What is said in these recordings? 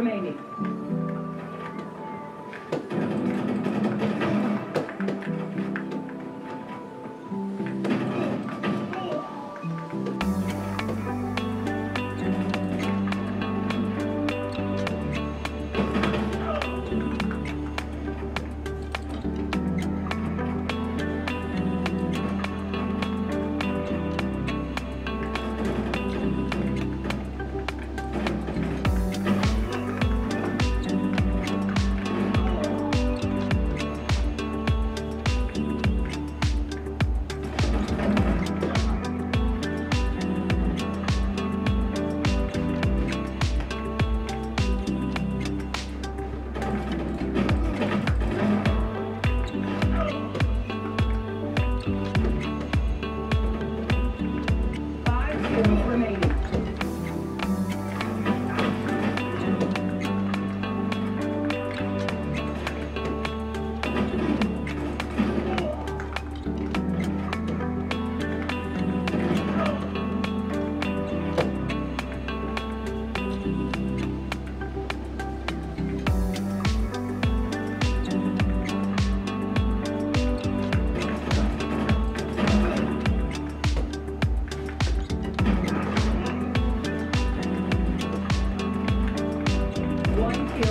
remaining.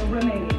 Remaining.